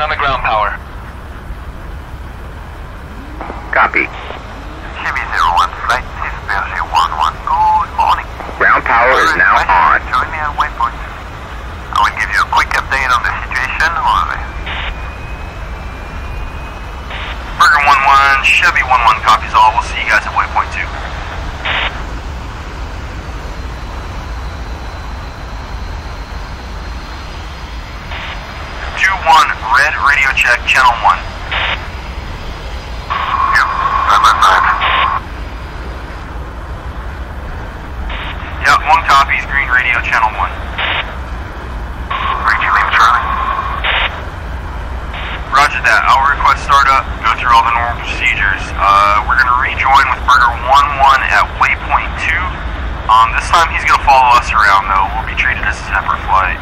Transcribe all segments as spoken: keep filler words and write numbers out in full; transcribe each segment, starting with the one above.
on the ground power. Copy. Chevy zero one, flight six, Berger one one, good morning. Ground power is now on. Join me at waypoint. I will give you a quick update on the situation. Berger one one, Chevy one one copies all. We'll see you guys at waypoint two. Red, radio check, channel one. Yep, five by five. Yep, one copies, green radio, channel one. Reach your name, Charlie. Roger that. I'll request startup, go through all the normal procedures. Uh, we're going to rejoin with Berger one one at waypoint two. Um, this time he's going to follow us around, though. We'll be treated as a separate flight.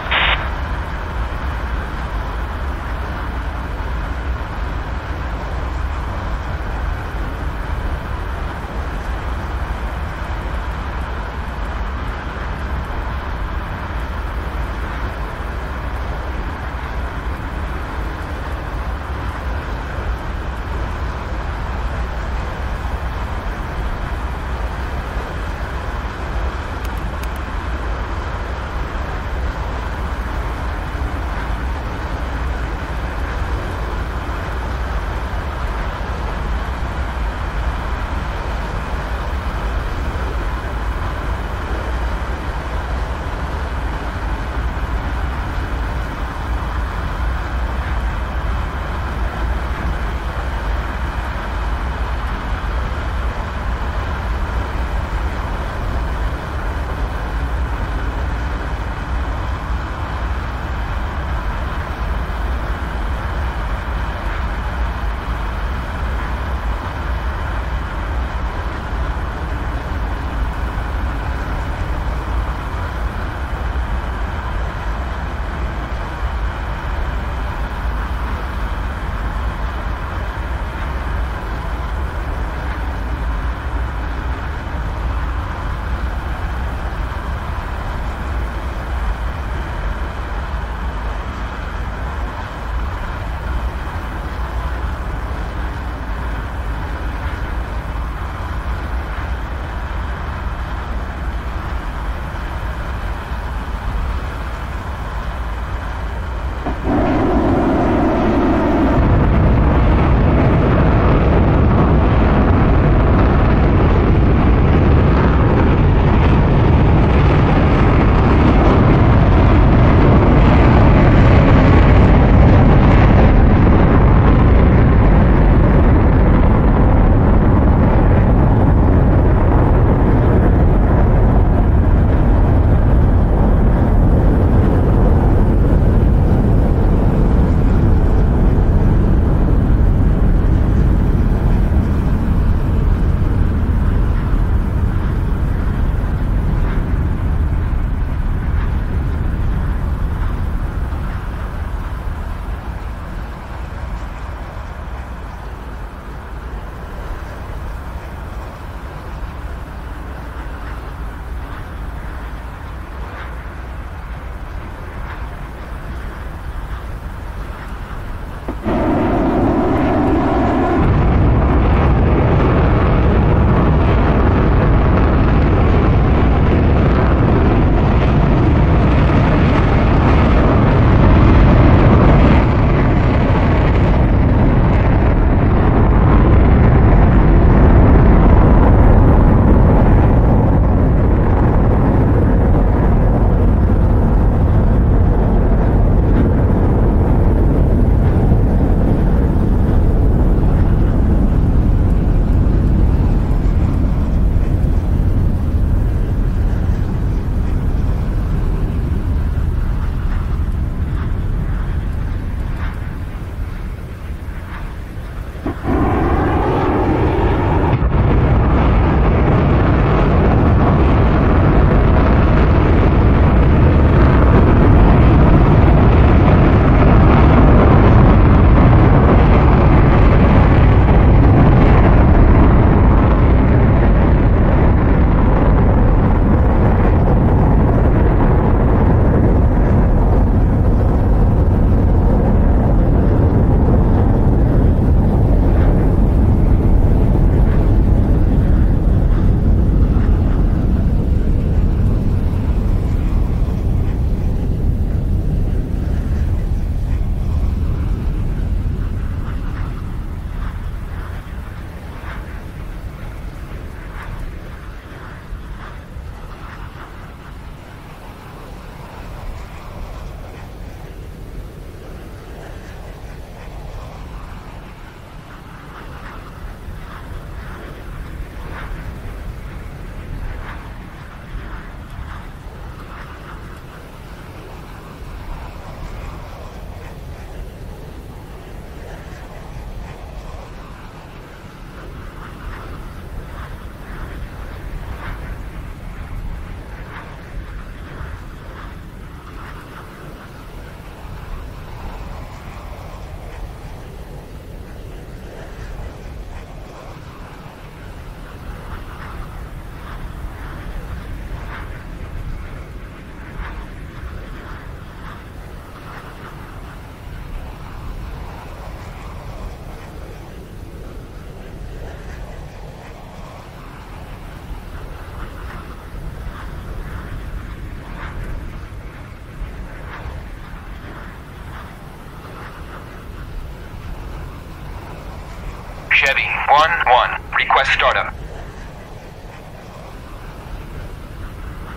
Chevy, one one. Request startup.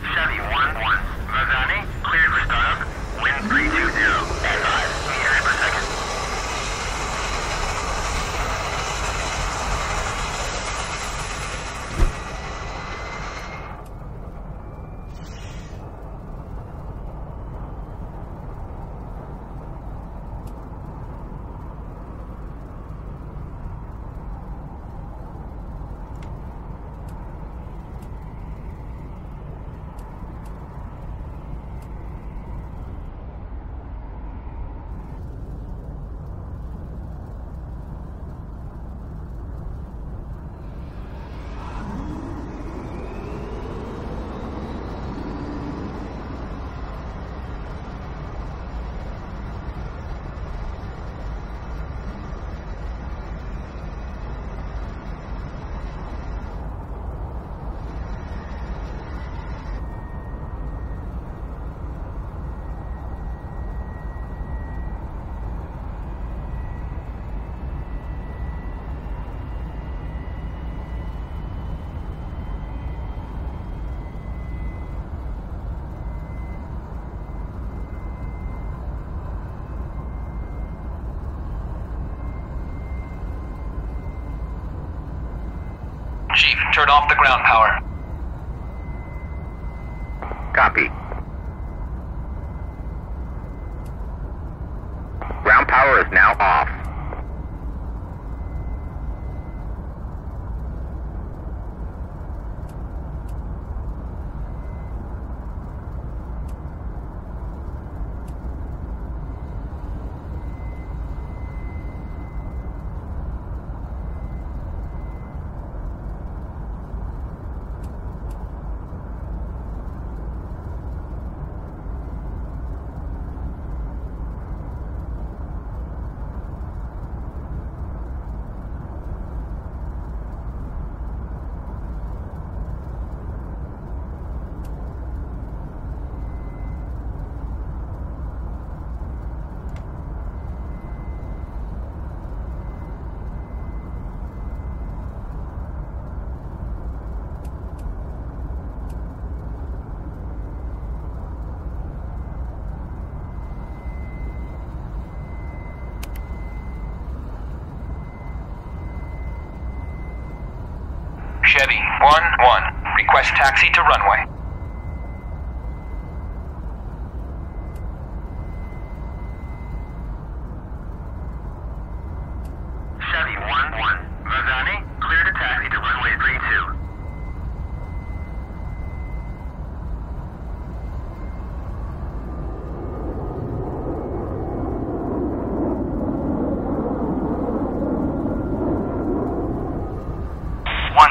Chevy, one one. Vazani, cleared for startup. Wind three two zero at five meters per second. Chief, turn off the ground power. Copy. Ground power is now off. Chevy, one one. Request taxi to runway. Chevy, one one. Vazani, clear to taxi to runway three two.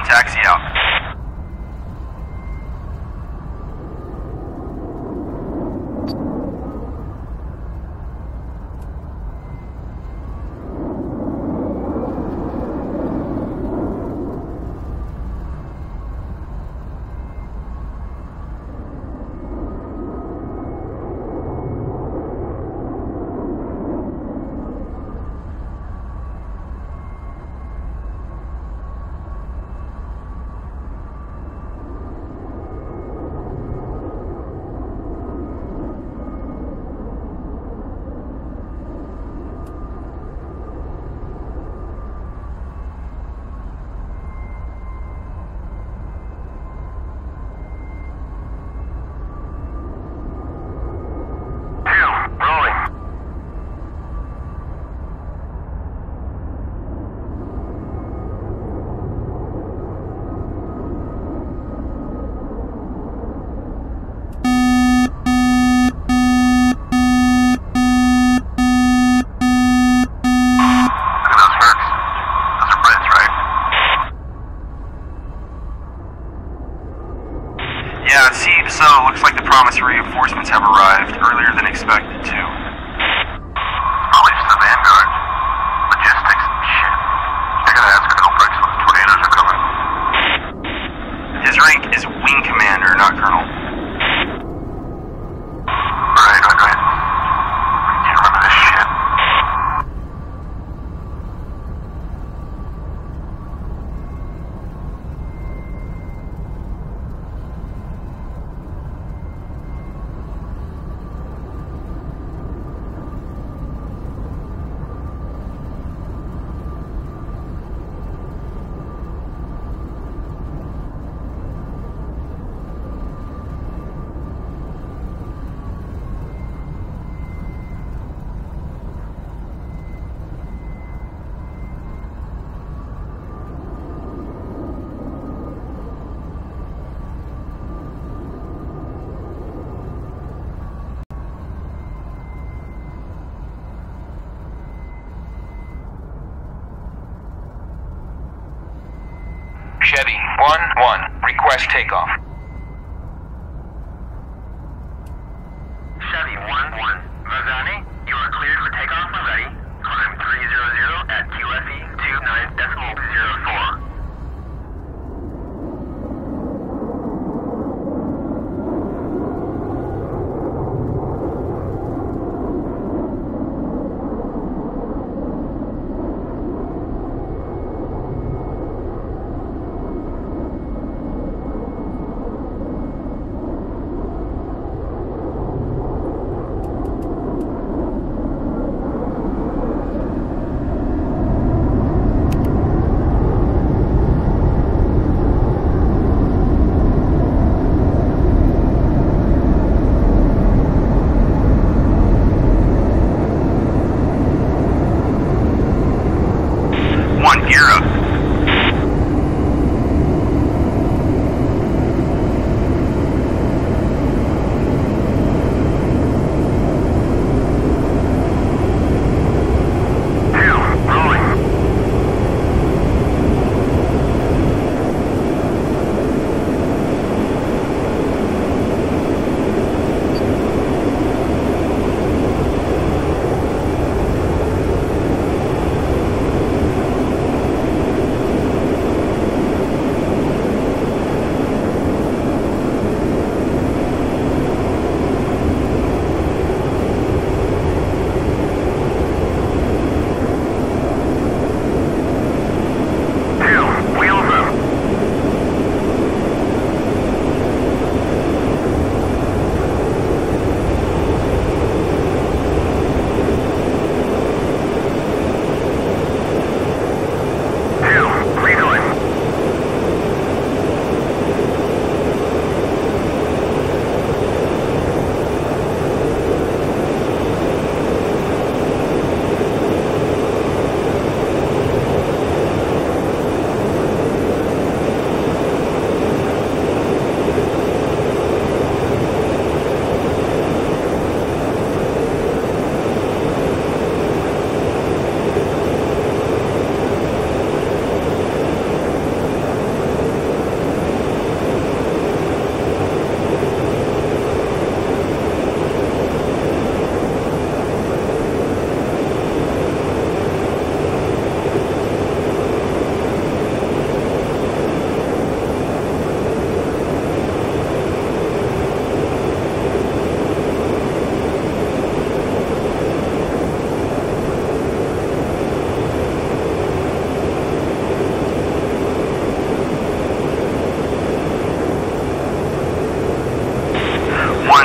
Taxi out. Reinforcements have arrived earlier than expected, too. At least the Vanguard. Logistics, shit. They're gonna ask for help right now. Tornadoes are coming. His rank is Wing Commander, not Colonel. Right, right, right. I can't remember this shit. Chevy one one, request takeoff. Chevy one one, Vazani, you are cleared for takeoff and ready. Climb three hundred at Q F E two nine point zero four.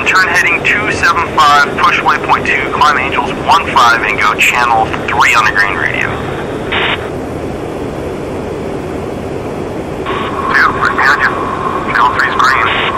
Turn heading two seven five, push waypoint two, climb Angels one five and go channel three on the green radio. Two, repeat again. Channel three is green.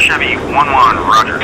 Chevy one one, roger.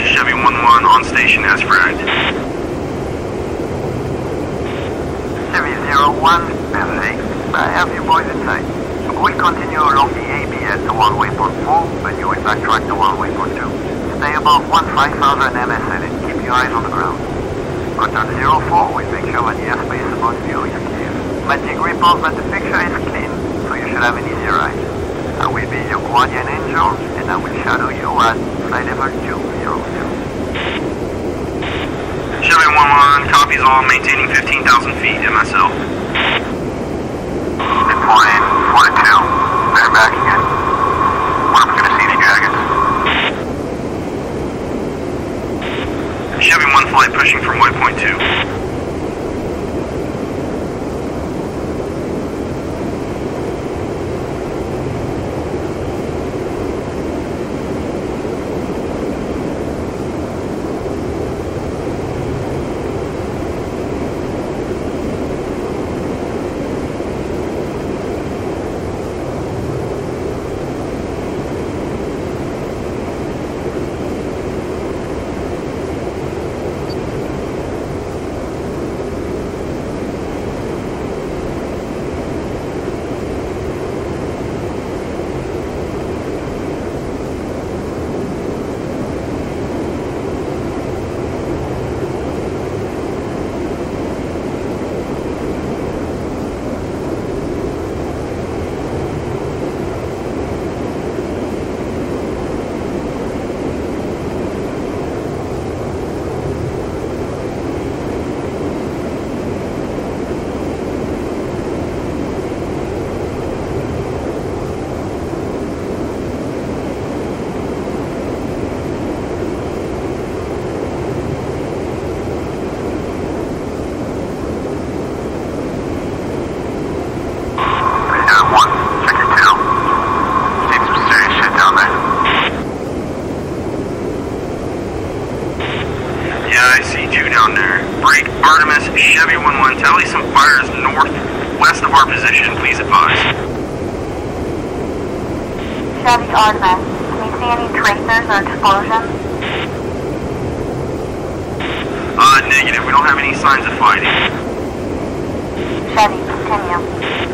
Chevy one one on station as flagged. Chevy zero one, Berger, I have you boys in sight. We'll continue along the A B S to one waypoint four, but you will backtrack to one waypoint two. Stay above fifteen thousand M S L and keep your eyes on the ground. Contact zero four will make sure that the airspace above you is clear. Magic reports that the picture is clean, so you should have an easy ride. I will be your guardian angel, and I will shadow you at flight level two zero zero. Chevy one one, copies all, maintaining fifteen thousand feet, M S L. forty-eight, forty-two, they're back again. We're gonna see the Dragons. Chevy one flight pushing from waypoint two. Chevy one one, tally some fires northwest of our position, please advise. Chevy Artemis, can you see any tracers or explosions? Uh, negative, we don't have any signs of fighting. Chevy, continue.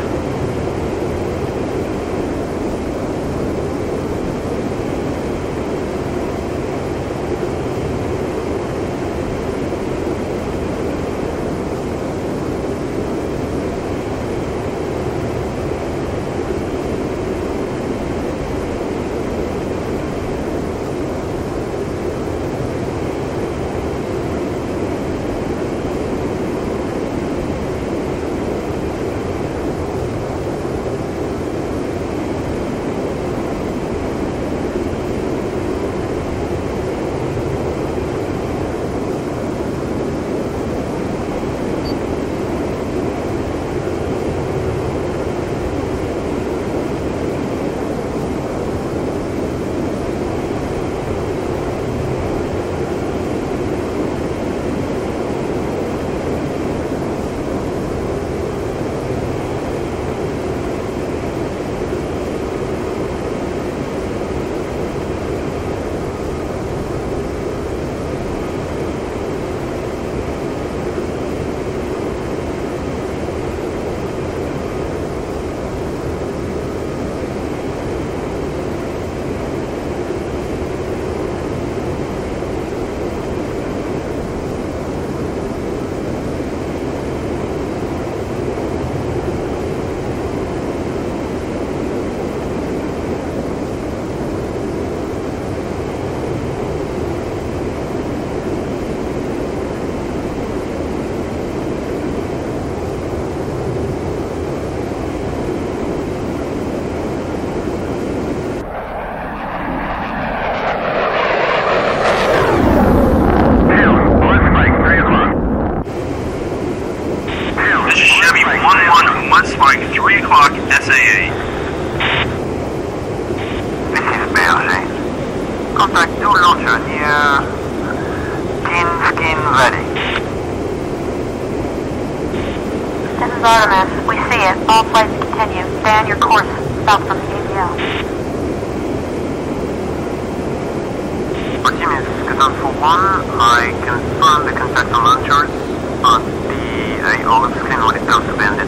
S A E. This is Berger. Contact two launcher near Kinskin Valley. This is Artemis. We see it. All flights continue. Stay on your course south from the A D L. Artemis, Catan four one, I confirm the contact on launchers, but the A O of screen will be suspended.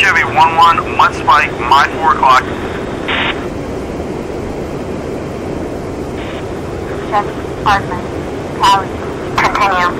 Chevy one one, one spike, my four o'clock. Check, Artemis, Charlie, continue.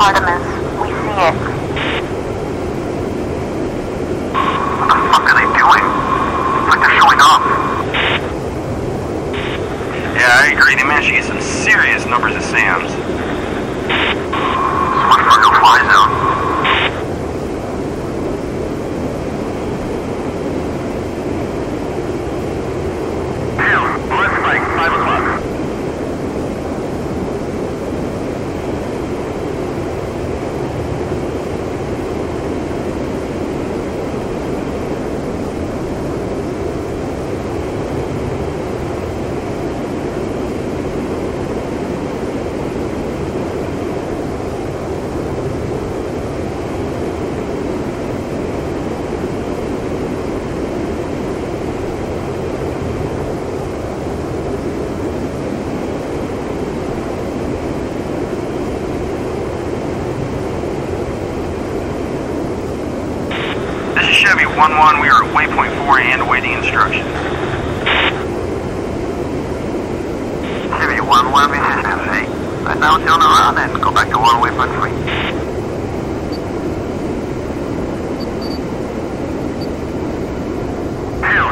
Artemis, we see it. numbers as Sam's. Smart car, go fly zone. Damn, left bank, Chevy one one, we are at waypoint four and awaiting instructions. Chevy one one, this is M C. Right now turn around and go back to one waypoint three. Hotel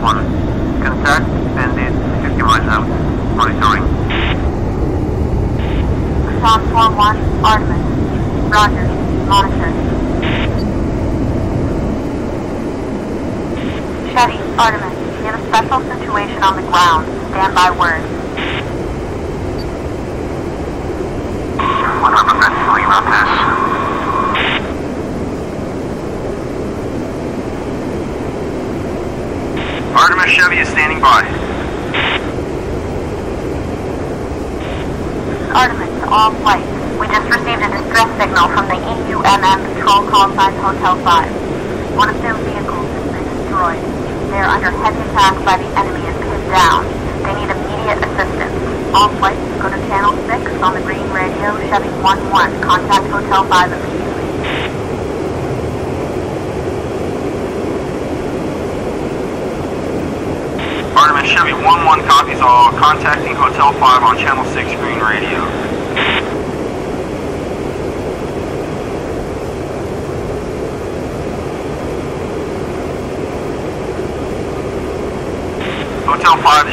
five, this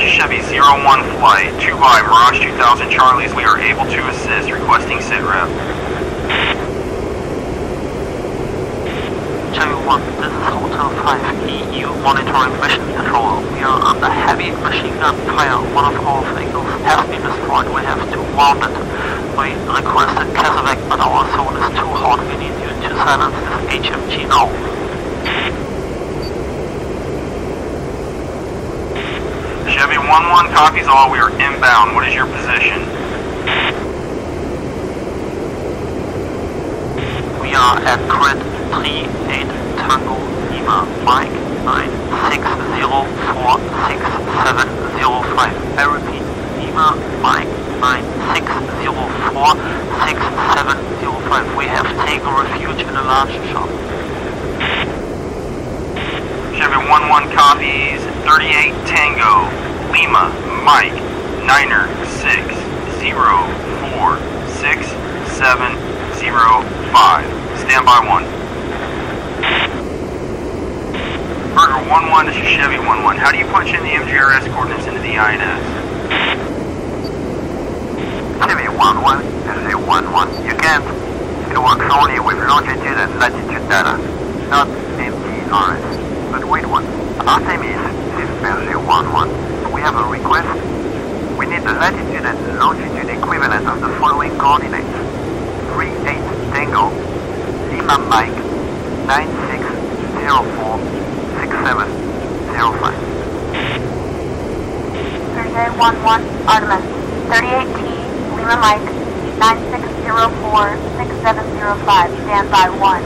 is Chevy zero one flight, two by Mirage two thousand Charlies, we are able to assist, requesting sit rep. Chevy one, this is Hotel five, E U monitoring mission control. We are under heavy machine gun fire, one of our vehicles has been destroyed, we have two wounded. We requested Casevac, but our zone is too hot, we need you to silence this H M G now. Chevy one one copies all, we are inbound. What is your position? We are at grid three eight Tango Lima, Mike nine six zero four six seven zero five. I repeat, Lima, Mike nine six zero four six seven zero five. We have taken refuge in a large shop. Chevy one one copies thirty-eight Tango Lima, Mike, Niner, six, zero, four, six, seven, zero, five. Stand by one. Berger one one, this is Chevy one one. How do you punch in the M G R S coordinates into the I N S? Chevy one one, this is a one one. You can't. It works only with longitude and latitude data, not M G R S. But wait one. Artemis, this is Berger one one. We have a request. We need the latitude and longitude equivalent of the following coordinates. three eight Tango, Lima Mike, nine six zero four six seven zero five. Berger one one, Artemis, thirty-eight T, Lima Mike, nine six zero four six seven zero five, stand by one.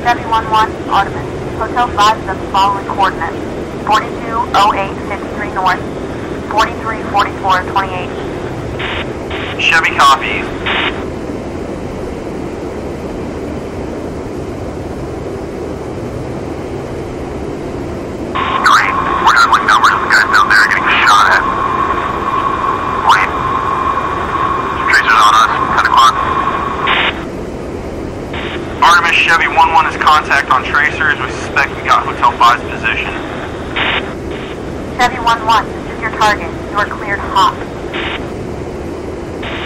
seven one one, Artemis. Hotel five is the following coordinates. forty-two oh eight sixty-three north, forty-three forty-four twenty-eight east. Chevy copies. contact on tracers. We suspect we got Hotel five's position. Chevy one one, this is your target. You are cleared hot.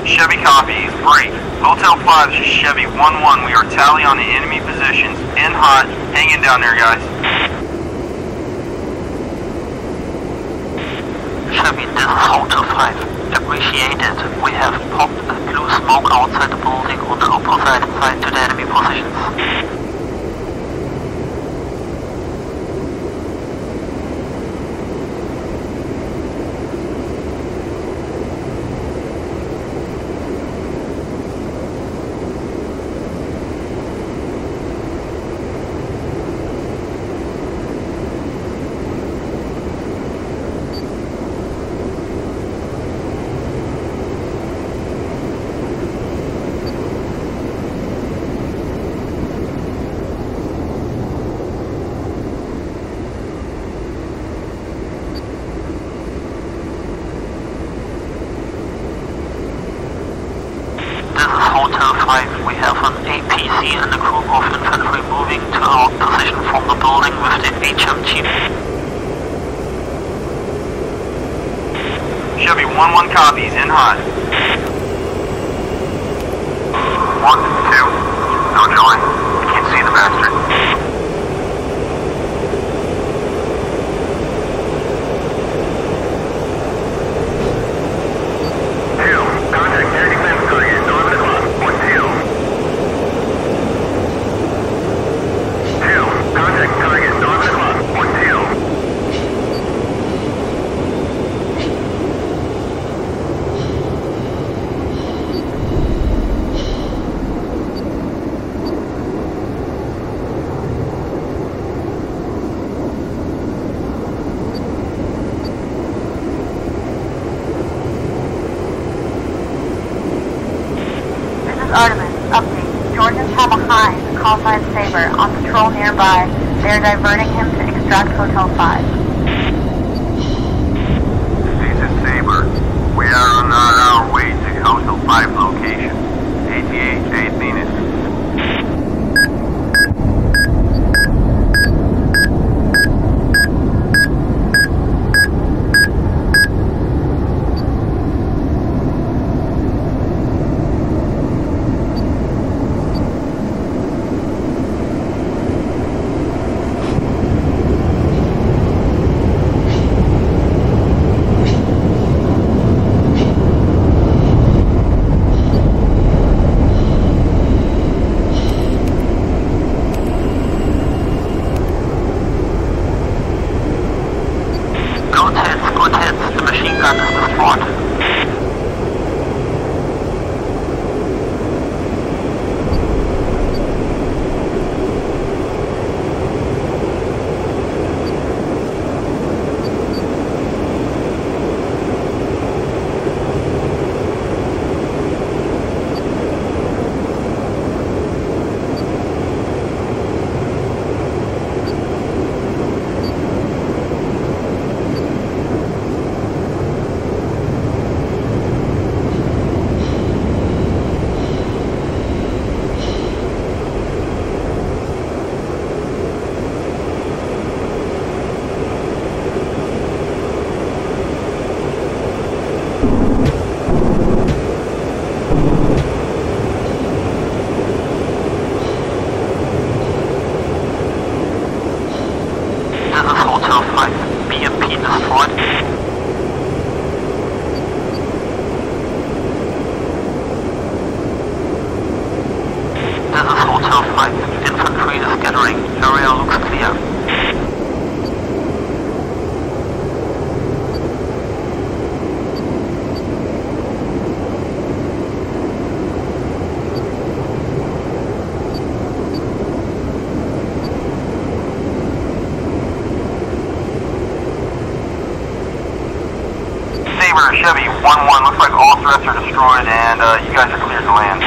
Chevy copies. Break. Hotel five, this is Chevy one one. We are tally on the enemy positions. In hot. Hanging down there, guys. Chevy, this is Hotel five. Appreciated. We have popped a blue smoke outside the building on the opposite side to the enemy positions. Artemis, update. Georgians have a hind, call sign Saber, on patrol nearby. They are diverting him to extract Hotel five. This is Saber. We are on our way to Hotel five location. A T H eight minutes. Chevy one one, looks like all threats are destroyed and uh, you guys are cleared to land.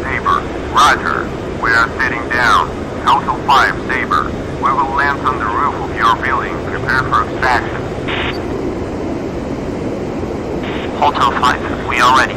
Saber, roger. We are sitting down. Hotel five, Saber. We will land on the roof of your building. Prepare for extraction. Hotel five, we are ready.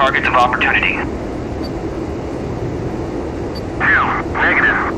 targets of opportunity. Two, negative.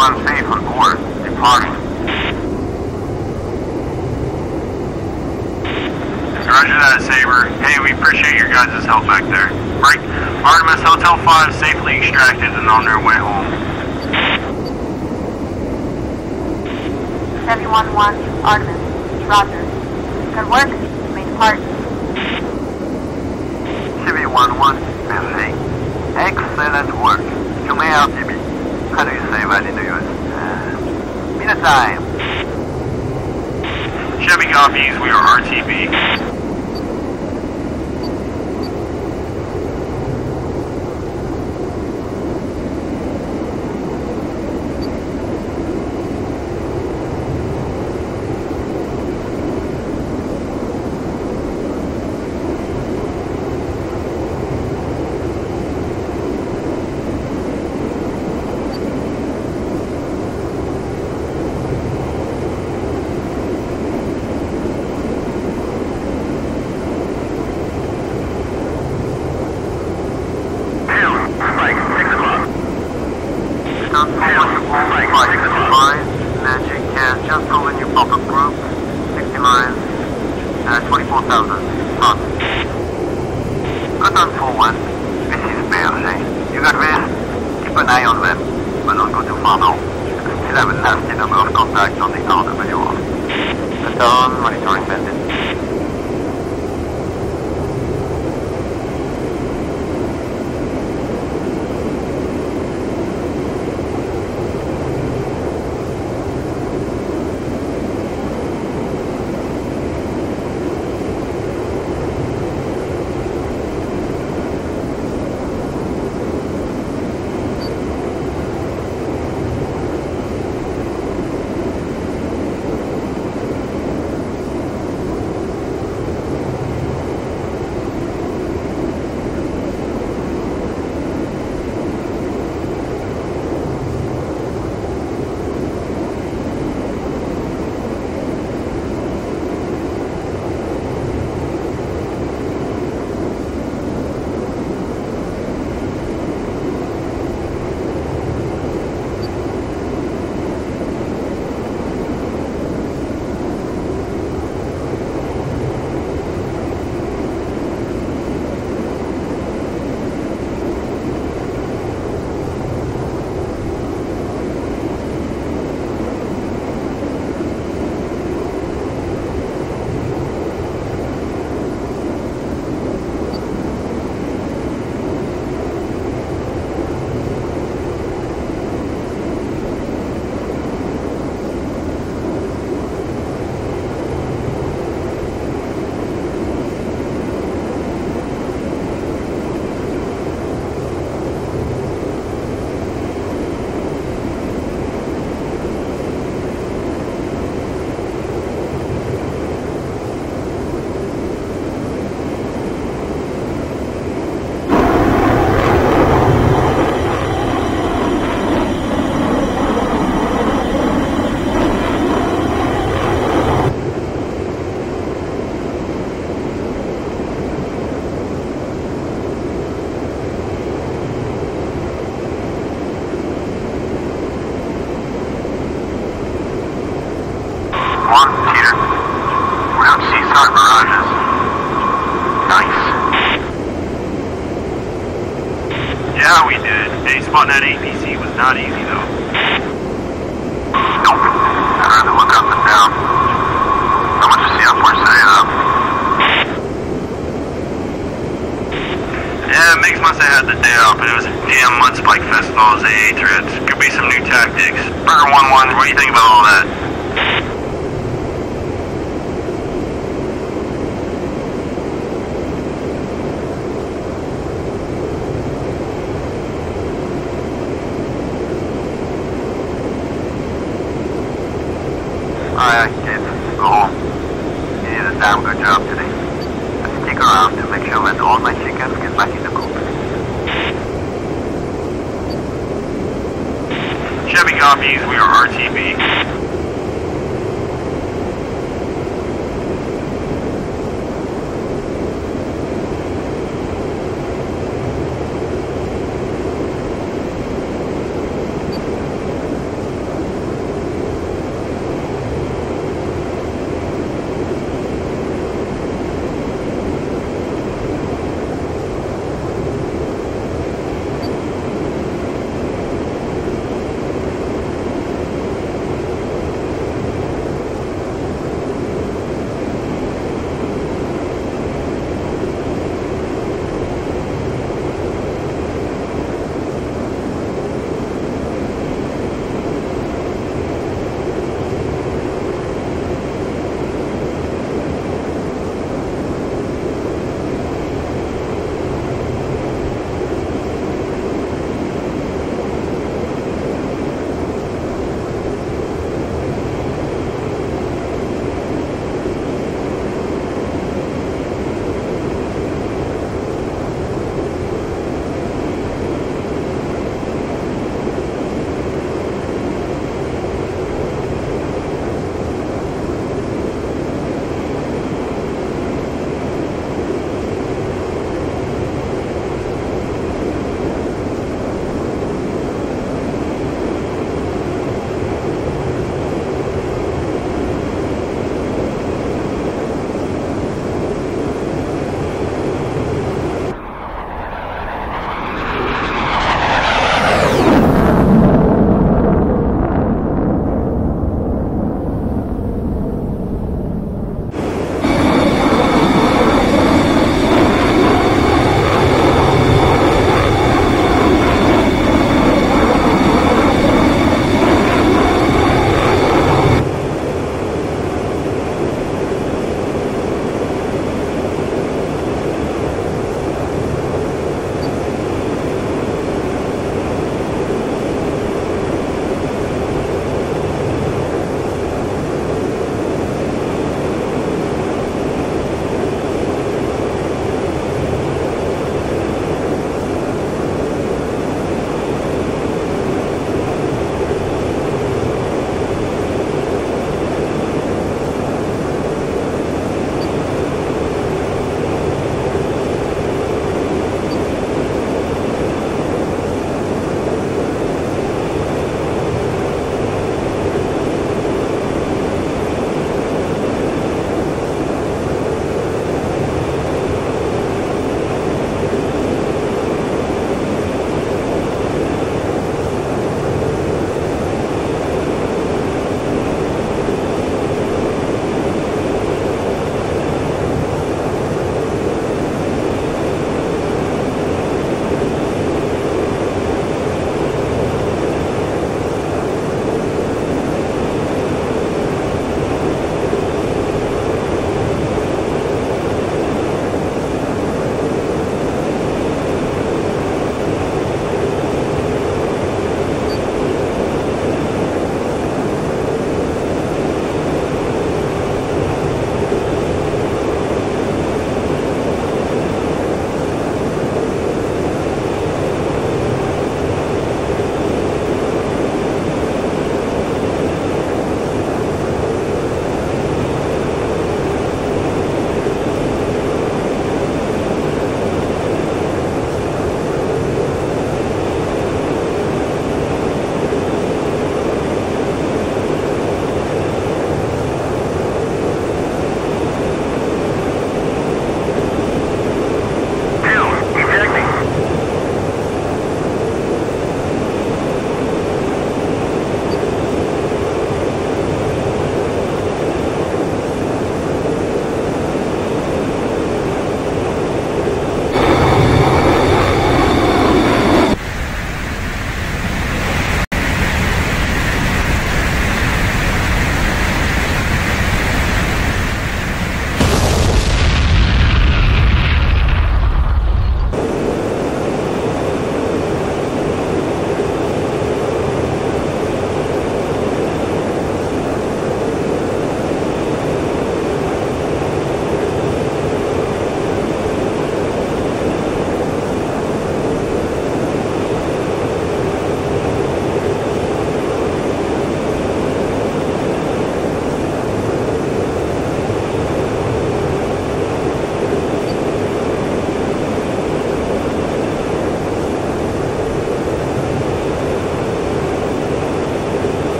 everyone safe on board. Departing. Roger that, Saber. Hey, we appreciate your guys' help back there. Break. Artemis Hotel five safely extracted and on their way home. seven one one, Artemis. Roger. Good work. You made part. seven one one, merci. Excellent work. You may R T B. How do you say that in the U S? Uh, minute time. Chevy copies, we are R T B.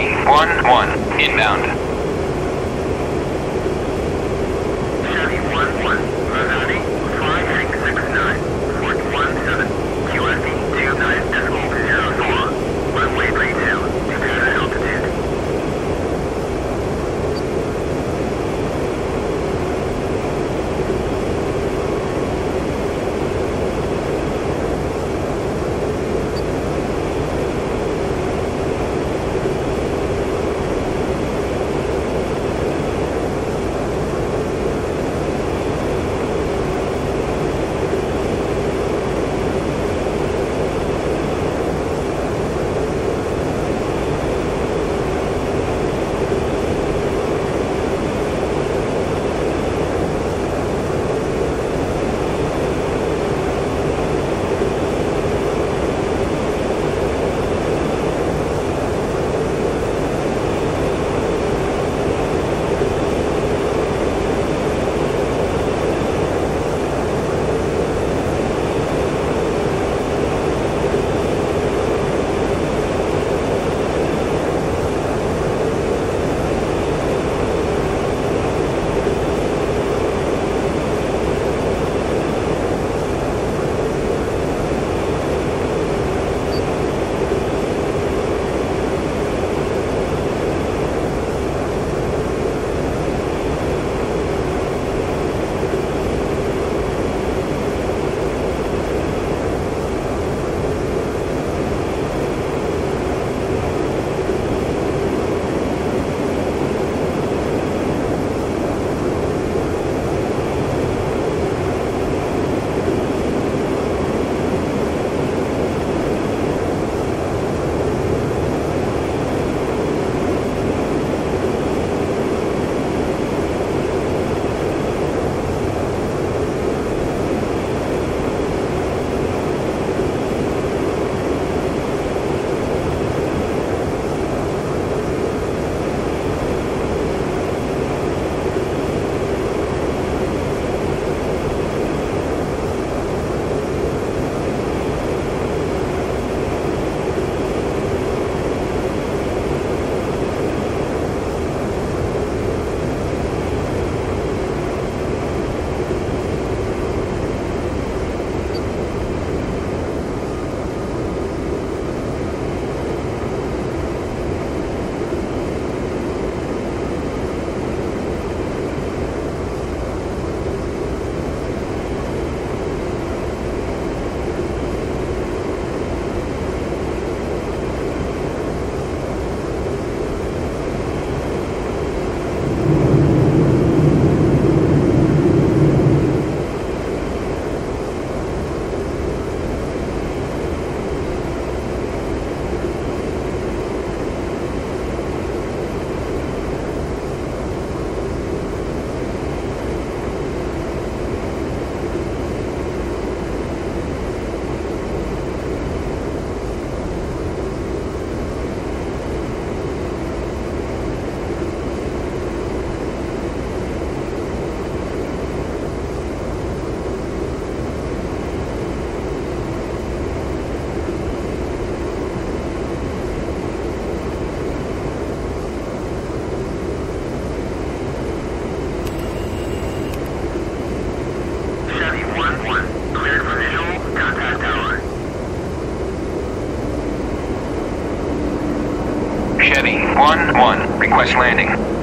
Chevy one one, inbound. Chevy one one, Mahoney five six six nine, port one seven, Q S D two nine decimal zero Solon, runway right now, two thousand Chevy one one, request landing.